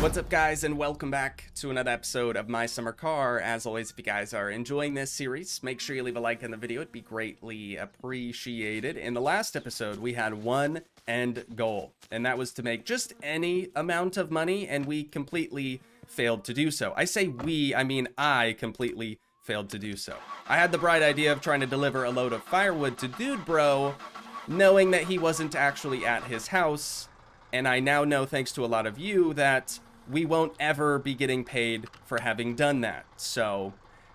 What's up, guys, and welcome back to another episode of My Summer Car. As always, if you guys are enjoying this series, make sure you leave a like on the video. It'd be greatly appreciated. In the last episode, we had one end goal, and that was to make just any amount of money, and we completely failed to do so. I say we, I mean I completely failed to do so. I had the bright idea of trying to deliver a load of firewood to Dude Bro, knowing that he wasn't actually at his house, and I now know, thanks to a lot of you, that we won't ever be getting paid for having done that, so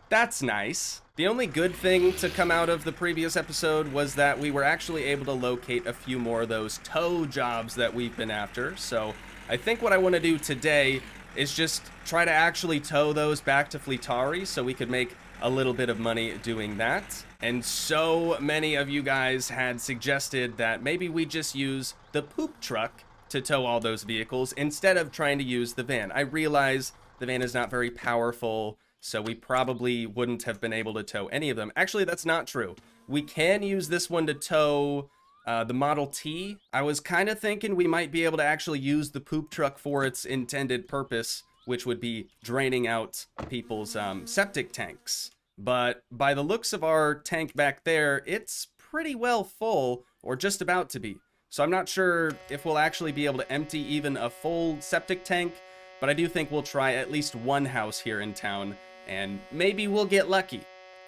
that's nice. The only good thing to come out of the previous episode was that we were actually able to locate a few more of those tow jobs that we've been after, so I think what I want to do today is just try to actually tow those back to Fleetari so we could make a little bit of money doing that. And so many of you guys had suggested that maybe we just use the poop truck to tow all those vehicles instead of trying to use the van. I realize the van is not very powerful, so we probably wouldn't have been able to tow any of them. Actually, that's not true. We can use this one to tow the Model T. I was kind of thinking we might be able to actually use the poop truck for its intended purpose, which would be draining out people's septic tanks. But by the looks of our tank back there, it's pretty well full, or just about to be. So I'm not sure if we'll actually be able to empty even a full septic tank, but I do think we'll try at least one house here in town, and maybe we'll get lucky.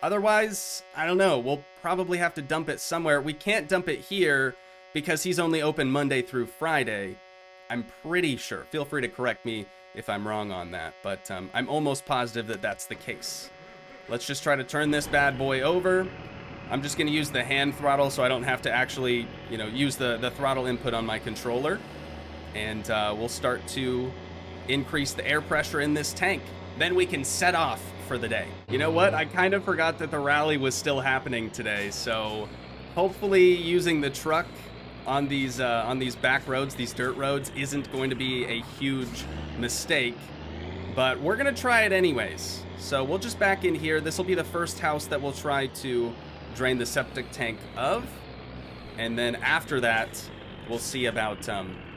Otherwise, I don't know, we'll probably have to dump it somewhere. We can't dump it here because he's only open Monday through Friday, I'm pretty sure. Feel free to correct me if I'm wrong on that, but I'm almost positive that that's the case. Let's just try to turn this bad boy over. I'm just gonna use the hand throttle so I don't have to actually, you know, use the throttle input on my controller. And we'll start to increase the air pressure in this tank. Then we can set off for the day. You know what? I kind of forgot that the rally was still happening today. So hopefully using the truck on these back roads, these dirt roads, isn't going to be a huge mistake. But we're gonna try it anyways. So we'll just back in here. This will be the first house that we'll try to drain the septic tank of, and then after that we'll see about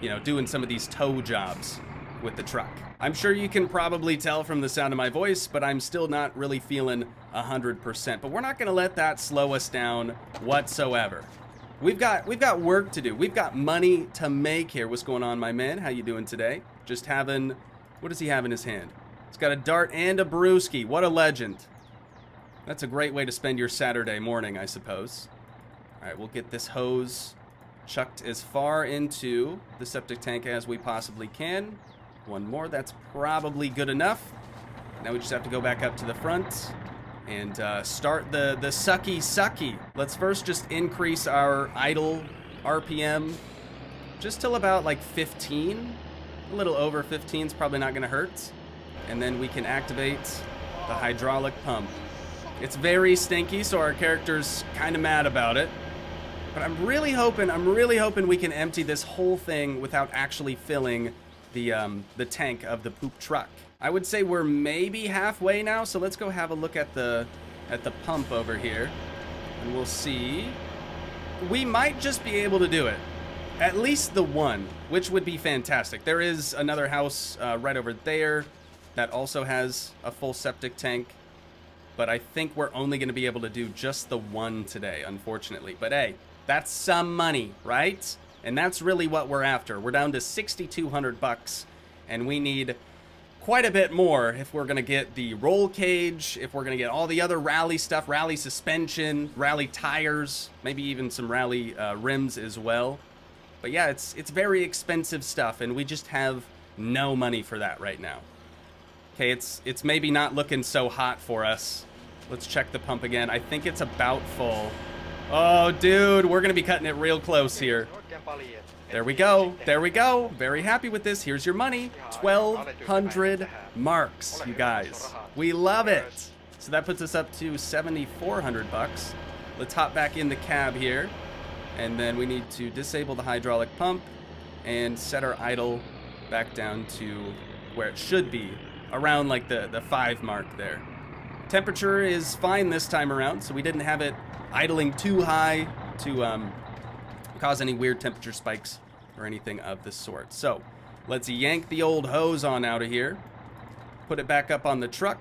you know, doing some of these tow jobs with the truck. I'm sure you can probably tell from the sound of my voice, but I'm still not really feeling 100%, but we're not gonna let that slow us down whatsoever. We've got work to do. We've got money to make here. What's going on, my man? How you doing today? Just having, what does he have in his hand? He's got a dart and a brewski. What a legend. That's a great way to spend your Saturday morning, I suppose. All right, we'll get this hose chucked as far into the septic tank as we possibly can. One more, that's probably good enough. Now we just have to go back up to the front and start the sucky. Let's first just increase our idle RPM just till about like 15. A little over 15 is probably not gonna hurt. And then we can activate the hydraulic pump. It's very stinky, so our character's kind of mad about it. But I'm really hoping we can empty this whole thing without actually filling the tank of the poop truck. I would say we're maybe halfway now, so let's go have a look at the pump over here. And we'll see. We might just be able to do it. At least the one, which would be fantastic. There is another house right over there that also has a full septic tank. But I think we're only gonna be able to do just the one today, unfortunately. But hey, that's some money, right? And that's really what we're after. We're down to 6,200 bucks, and we need quite a bit more if we're gonna get the roll cage, if we're gonna get all the other rally stuff, rally suspension, rally tires, maybe even some rally rims as well. But yeah, it's very expensive stuff, and we just have no money for that right now. Okay, it's maybe not looking so hot for us. Let's check the pump again. I think it's about full. Oh, dude, we're going to be cutting it real close here. There we go. There we go. Very happy with this. Here's your money. 1,200 marks, you guys. We love it. So that puts us up to 7,400 bucks. Let's hop back in the cab here. And then we need to disable the hydraulic pump and set our idle back down to where it should be, around like the 5 mark there. Temperature is fine this time around, so we didn't have it idling too high to cause any weird temperature spikes or anything of the sort. So Let's yank the old hose on out of here, put it back up on the truck,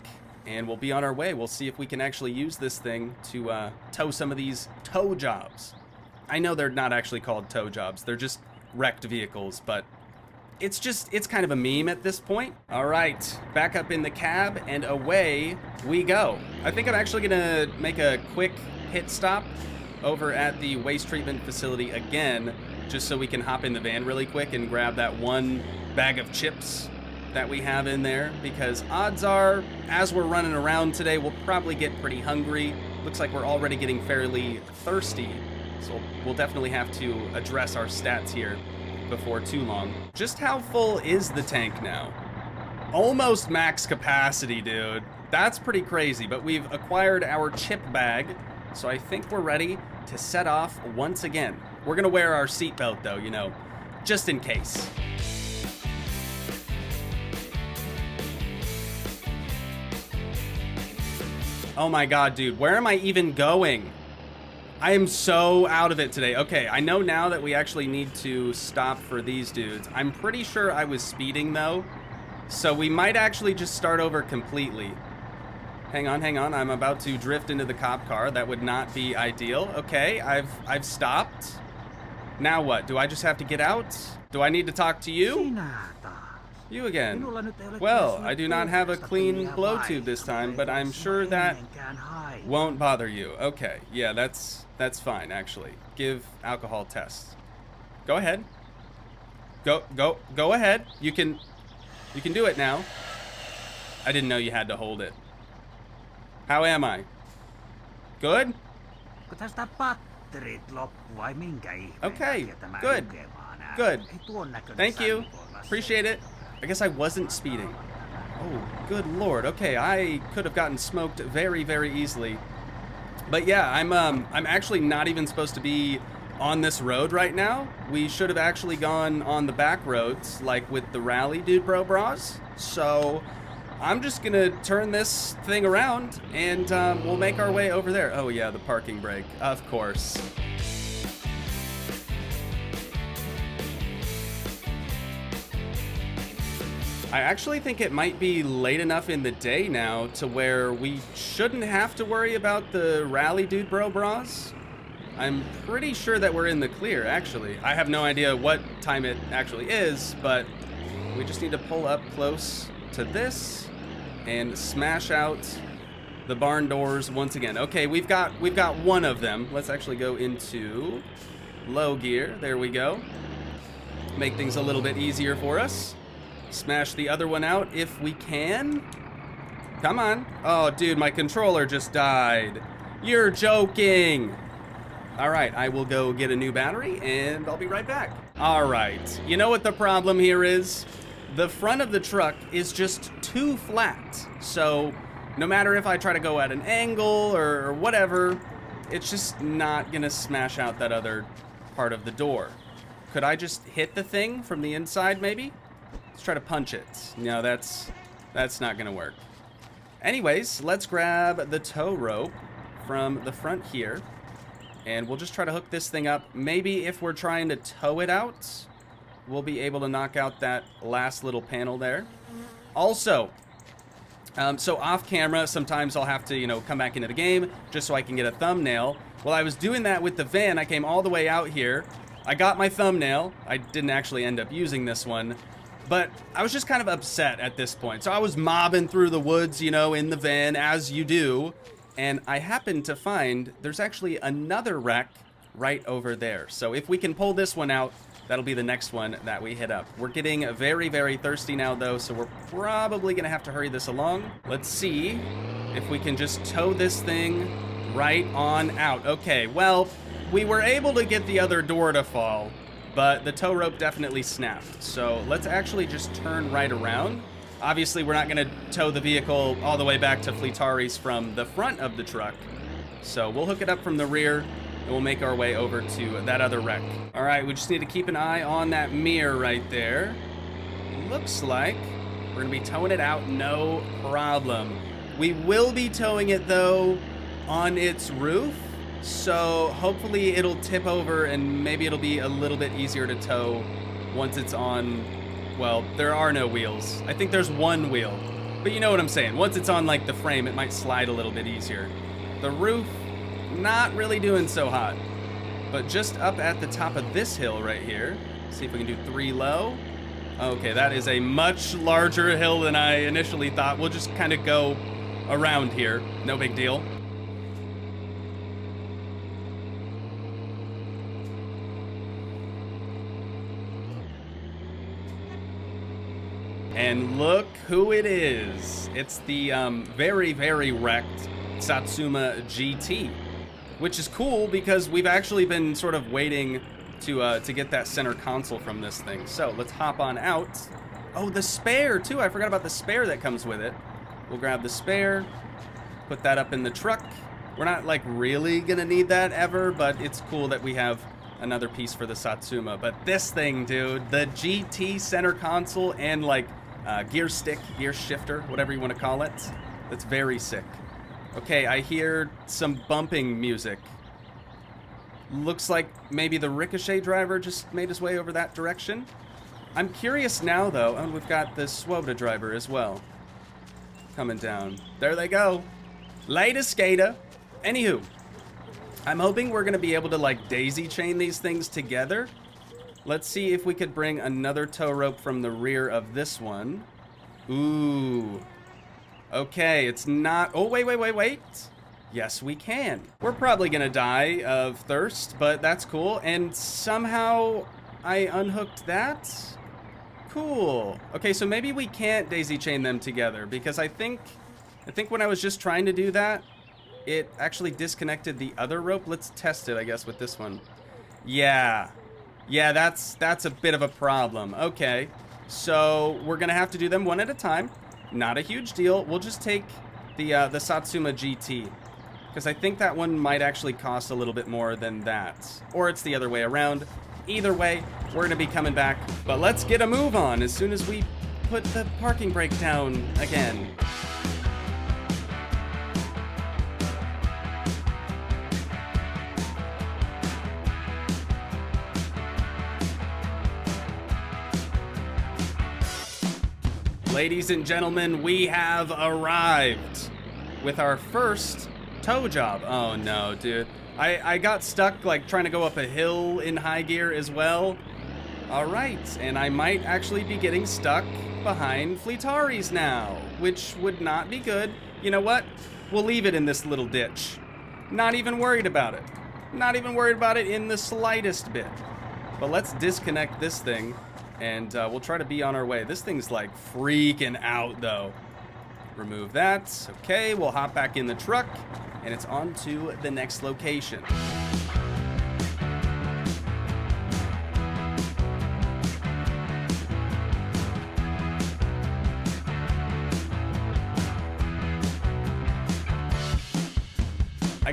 and we'll be on our way. We'll see if we can actually use this thing to tow some of these tow jobs. I know they're not actually called tow jobs. They're just wrecked vehicles, but it's kind of a meme at this point. All right, back up in the cab and away we go. I think I'm actually gonna make a quick pit stop over at the waste treatment facility again, just so we can hop in the van really quick and grab that one bag of chips that we have in there, because odds are, as we're running around today, we'll probably get pretty hungry. Looks like we're already getting fairly thirsty, so we'll definitely have to address our stats here before too long. Just how full is the tank now? Almost max capacity, dude. That's pretty crazy, but we've acquired our chip bag, so I think we're ready to set off once again. We're gonna wear our seatbelt though, you know, just in case. Oh my God, dude, where am I even going? I am so out of it today. Okay, I know now that we actually need to stop for these dudes. I'm pretty sure I was speeding though, so we might actually just start over completely. Hang on, hang on, I'm about to drift into the cop car. That would not be ideal. Okay, I've stopped. Now what, do I just have to get out? Do I need to talk to you? You again. Well, I do not have a clean blow tube this time, but I'm sure that won't bother you. Okay, yeah, that's fine, actually. Give alcohol test. Go ahead. Go ahead. You can do it now. I didn't know you had to hold it. How am I? Good? Okay, good. Good. Thank you. Appreciate it. I guess I wasn't speeding. Oh, good Lord. Okay, I could have gotten smoked very, very easily. But yeah, I'm actually not even supposed to be on this road right now. We should have actually gone on the back roads, like with the rally Dude Bro Bros. So I'm just gonna turn this thing around and we'll make our way over there. Oh yeah, the parking brake, of course. I actually think it might be late enough in the day now to where we shouldn't have to worry about the rally Dude Bro Bros. I'm pretty sure that we're in the clear, actually. I have no idea what time it actually is, but we just need to pull up close to this and smash out the barn doors once again. Okay, we've got one of them. Let's actually go into low gear. There we go. Make things a little bit easier for us. Smash the other one out if we can. Come on. Oh, dude, my controller just died. You're joking. All right, I will go get a new battery and I'll be right back. All right, you know what the problem here is? The front of the truck is just too flat. So no matter if I try to go at an angle or whatever, it's just not gonna smash out that other part of the door. Could I just hit the thing from the inside maybe? Let's try to punch it. No, that's not gonna work. Anyways, let's grab the tow rope from the front here, and we'll just try to hook this thing up. Maybe if we're trying to tow it out, we'll be able to knock out that last little panel there. Also, so off camera, sometimes I'll have to, you know, come back into the game just so I can get a thumbnail. While I was doing that with the van, I came all the way out here. I got my thumbnail. I didn't actually end up using this one, but I was just kind of upset at this point. So I was mobbing through the woods, you know, in the van, as you do. And I happened to find there's actually another wreck right over there. So if we can pull this one out, that'll be the next one that we hit up. We're getting very, very thirsty now though, so we're probably gonna have to hurry this along. Let's see if we can just tow this thing right on out. Okay, well, we were able to get the other door to fall, but the tow rope definitely snapped. So let's actually just turn right around. Obviously, we're not gonna tow the vehicle all the way back to Fleetari's from the front of the truck. So we'll hook it up from the rear and we'll make our way over to that other wreck. All right, we just need to keep an eye on that mirror right there. Looks like we're gonna be towing it out, no problem. We will be towing it though on its roof. So hopefully it'll tip over and maybe it'll be a little bit easier to tow once it's on well, there are no wheels. I think there's one wheel, but you know what I'm saying. Once it's on like the frame, it might slide a little bit easier. The roof, not really doing so hot, but just up at the top of this hill right here. See if we can do three low. Okay, that is a much larger hill than I initially thought. We'll just kind of go around here, no big deal. And look who it is. It's the very, very wrecked Satsuma GT, which is cool because we've actually been sort of waiting to get that center console from this thing. So let's hop on out. Oh, the spare too. I forgot about the spare that comes with it. We'll grab the spare, put that up in the truck. We're not like really gonna need that ever, but it's cool that we have another piece for the Satsuma. But this thing, dude, the GT center console and like gear stick, gear shifter, whatever you want to call it. That's very sick. Okay, I hear some bumping music. Looks like maybe the Ricochet driver just made his way over that direction. I'm curious now, though, and we've got the Swoboda driver as well. Coming down. There they go. Later, skater. Anywho, I'm hoping we're going to be able to, like, daisy chain these things together. Let's see if we could bring another tow rope from the rear of this one. Ooh. Okay, it's not... Oh, wait. Yes, we can. We're probably gonna die of thirst, but that's cool. And somehow I unhooked that. Cool. Okay, so maybe we can't daisy chain them together because I think when I was just trying to do that, it actually disconnected the other rope. Let's test it, I guess, with this one. Yeah, that's a bit of a problem. Okay, so we're gonna have to do them one at a time. Not a huge deal. We'll just take the Satsuma GT, because I think that one might actually cost a little bit more than that. Or it's the other way around. Either way, we're going to be coming back. But let's get a move on as soon as we put the parking brake down again. Ladies and gentlemen, we have arrived with our first tow job. Oh no, dude. I got stuck like trying to go up a hill in high gear as well. All right, and I might actually be getting stuck behind Fleetari's now, which would not be good. You know what? We'll leave it in this little ditch. Not even worried about it. Not even worried about it in the slightest bit. But let's disconnect this thing and we'll try to be on our way. This thing's like freaking out though. Remove that. Okay, we'll hop back in the truck. And it's on to the next location. I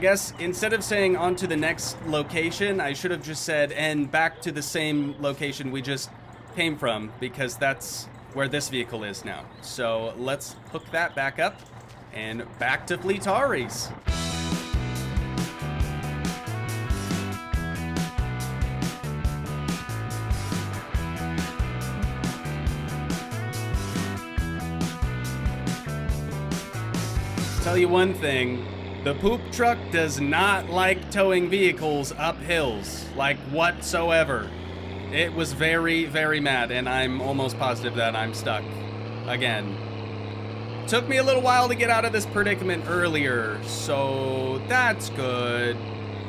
guess instead of saying on to the next location, I should have just said, and back to the same location we just came from, because that's where this vehicle is now. So let's hook that back up and back to Fleetari's. Tell you one thing, the poop truck does not like towing vehicles up hills, like whatsoever. It was very, very mad, and I'm almost positive that I'm stuck again. Took me a little while to get out of this predicament earlier, so that's good.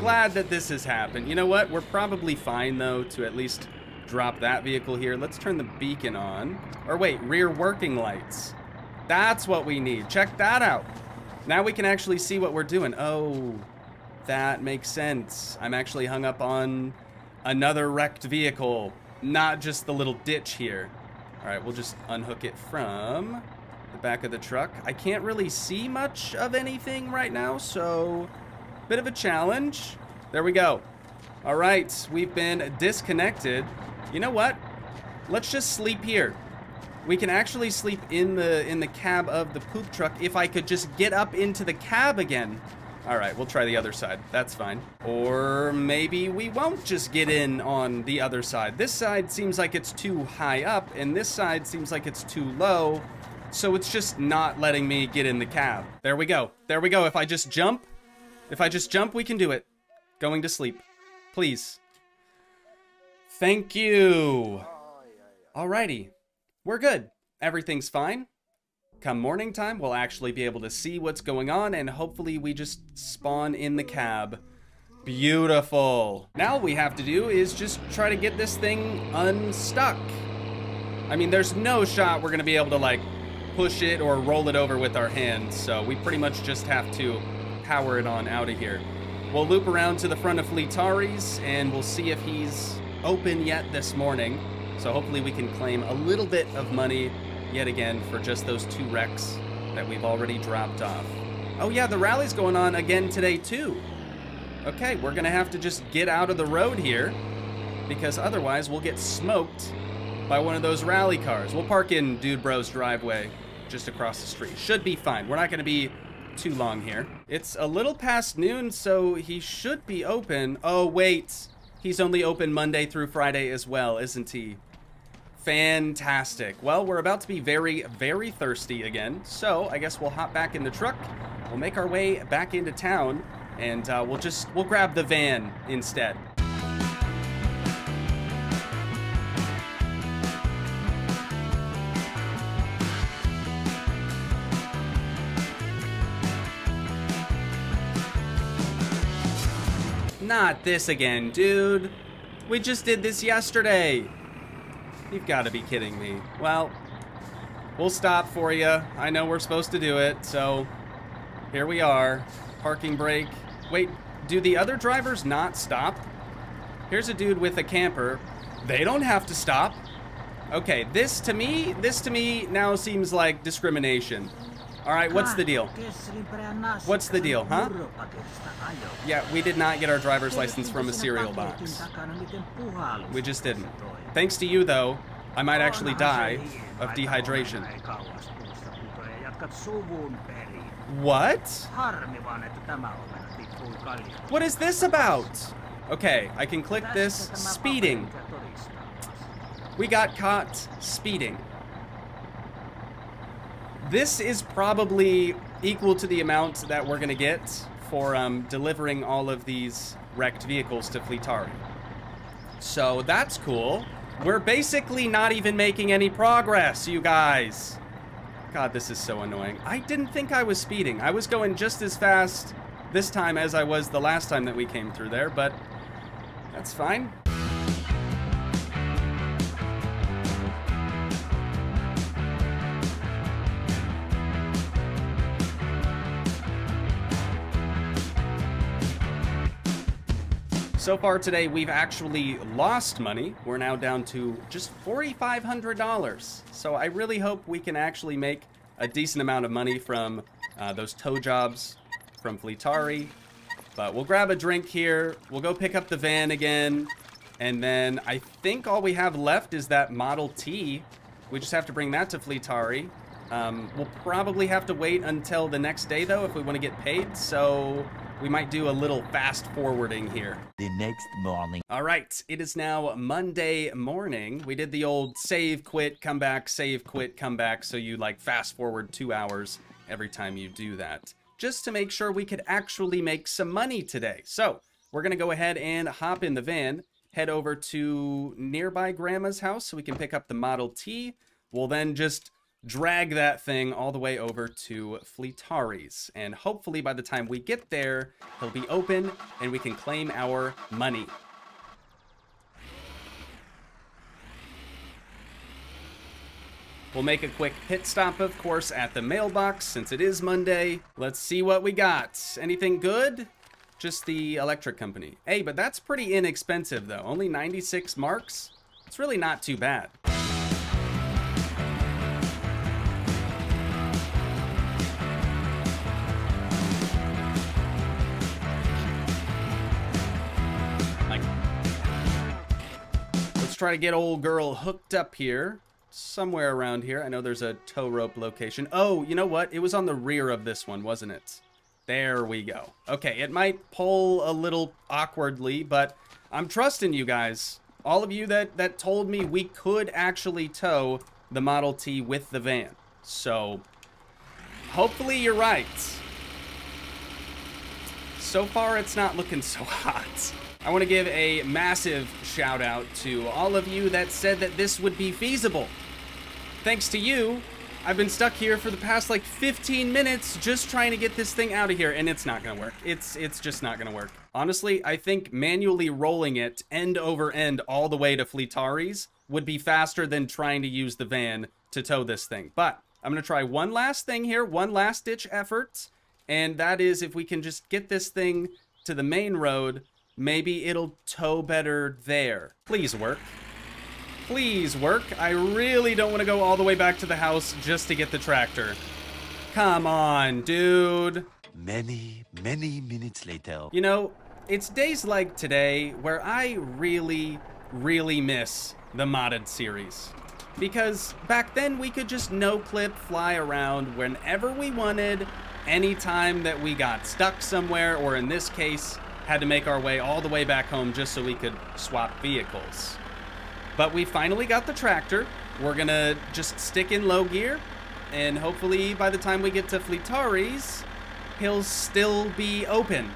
Glad that this has happened. You know what? We're probably fine, though, to at least drop that vehicle here. Let's turn the beacon on. Or wait, rear working lights. That's what we need. Check that out. Now we can actually see what we're doing. Oh, that makes sense. I'm actually hung up on another wrecked vehicle, not just the little ditch here. All right, we'll just unhook it from the back of the truck. I can't really see much of anything right now, so bit of a challenge. There we go. All right, we've been disconnected. You know what? Let's just sleep here. We can actually sleep in the cab of the poop truck if I could just get up into the cab again. All right, we'll try the other side. That's fine. Or maybe we won't just get in on the other side. This side seems like it's too high up, and this side seems like it's too low. So it's just not letting me get in the cab. There we go. There we go. If I just jump, we can do it. Going to sleep. Please. Thank you. Alrighty. We're good. Everything's fine. Come morning time, we'll actually be able to see what's going on, and hopefully we just spawn in the cab. Beautiful. Now what we have to do is just try to get this thing unstuck. I mean, there's no shot we're going to be able to, like, push it or roll it over with our hands, so we pretty much just have to power it on out of here. We'll loop around to the front of Fleetari's, and we'll see if he's open yet this morning. So hopefully we can claim a little bit of money yet again for just those two wrecks that we've already dropped off. Oh yeah, the rally's going on again today too. Okay, we're gonna have to just get out of the road here because otherwise we'll get smoked by one of those rally cars. We'll park in Dude Bro's driveway just across the street. Should be fine. We're not gonna be too long here. It's a little past noon, so he should be open. Oh wait, he's only open Monday through Friday as well, isn't he? Fantastic. Well, we're about to be very, very thirsty again, so I guess we'll hop back in the truck. We'll make our way back into town, and we'll grab the van instead. Not this again, dude. We just did this yesterday. You've got to be kidding me. Well, we'll stop for you. I know we're supposed to do it, so here we are. Parking brake. Wait, do the other drivers not stop? Here's a dude with a camper. They don't have to stop. Okay, this to me now seems like discrimination. All right, what's the deal? What's the deal, huh? Yeah, we did not get our driver's license from a cereal box. We just didn't. Thanks to you, though, I might actually die of dehydration. What? What is this about? Okay, I can click this. Speeding. We got caught speeding. This is probably equal to the amount that we're gonna get for delivering all of these wrecked vehicles to Fleetari. So that's cool. We're basically not even making any progress, you guys. God, this is so annoying. I didn't think I was speeding. I was going just as fast this time as I was the last time that we came through there, but that's fine. So far today, we've actually lost money. We're now down to just $4,500. So I really hope we can actually make a decent amount of money from those tow jobs from Fleetari. But we'll grab a drink here. We'll go pick up the van again. And then I think all we have left is that Model T. We just have to bring that to Fleetari. We'll probably have to wait until the next day, though, if we want to get paid. So we might do a little fast forwarding here. The next morning. All right, it is now Monday morning. We did the old save, quit, come back, save, quit, come back. So you like fast forward 2 hours every time you do that, just to make sure we could actually make some money today. So we're gonna go ahead and hop in the van, head over to nearby grandma's house so we can pick up the Model T. We'll then just drag that thing all the way over to Fleetari's, and hopefully by the time we get there, he'll be open and we can claim our money. We'll make a quick pit stop, of course, at the mailbox since it is Monday. Let's see what we got. Anything good? Just the electric company. Hey, but that's pretty inexpensive though. Only 96 marks. It's really not too bad. Try to get old girl hooked up here somewhere around here. I know there's a tow rope location. Oh, you know what, it was on the rear of this one, wasn't it? There we go. Okay, it might pull a little awkwardly, but I'm trusting you guys. All of you that told me we could actually tow the Model T with the van. So, hopefully you're right. So far, it's not looking so hot. I want to give a massive shout out to all of you that said that this would be feasible. Thanks to you, I've been stuck here for the past like 15 minutes just trying to get this thing out of here, and it's not gonna work. It's just not gonna work. Honestly, I think manually rolling it end over end all the way to Fleetari's would be faster than trying to use the van to tow this thing. But I'm gonna try one last thing here, one last ditch effort, and that is if we can just get this thing to the main road, maybe it'll tow better there. Please work. Please work. I really don't want to go all the way back to the house just to get the tractor. Come on, dude. Many, many minutes later. You know, it's days like today where I really, really miss the modded series. Because back then we could just no-clip fly around whenever we wanted, anytime that we got stuck somewhere, or in this case, had to make our way all the way back home just so we could swap vehicles. But we finally got the tractor. We're gonna just stick in low gear, and hopefully by the time we get to Fleetari's, he'll still be open.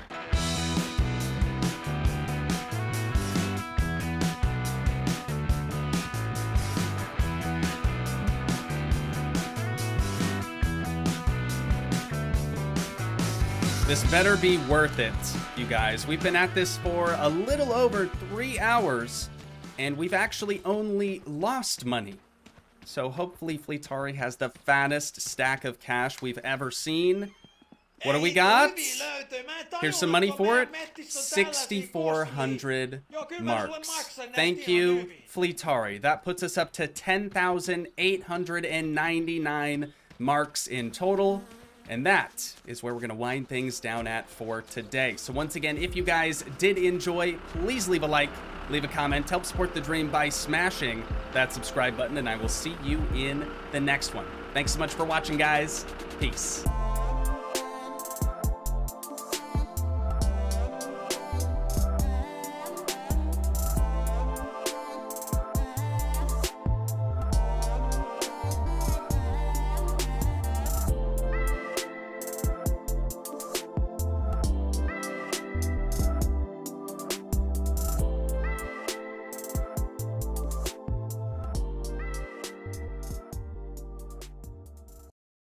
This better be worth it, you guys. We've been at this for a little over 3 hours, and we've actually only lost money. So hopefully Fleetari has the fattest stack of cash we've ever seen. What do we got? Here's some money for it. 6,400 marks. Thank you, Fleetari. That puts us up to 10,899 marks in total. And that is where we're gonna wind things down at for today. So once again, if you guys did enjoy, please leave a like, leave a comment, help support the dream by smashing that subscribe button, and I will see you in the next one. Thanks so much for watching, guys. Peace.